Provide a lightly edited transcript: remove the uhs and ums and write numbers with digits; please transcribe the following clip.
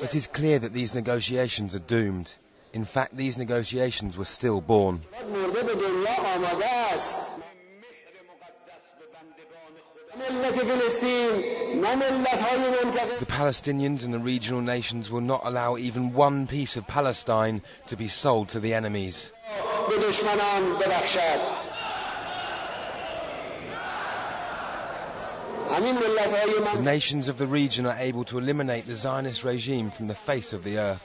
It is clear that these negotiations are doomed. In fact, these negotiations were stillborn. The Palestinians and the regional nations will not allow even one piece of Palestine to be sold to the enemies. The nations of the region are able to eliminate the Zionist regime from the face of the earth.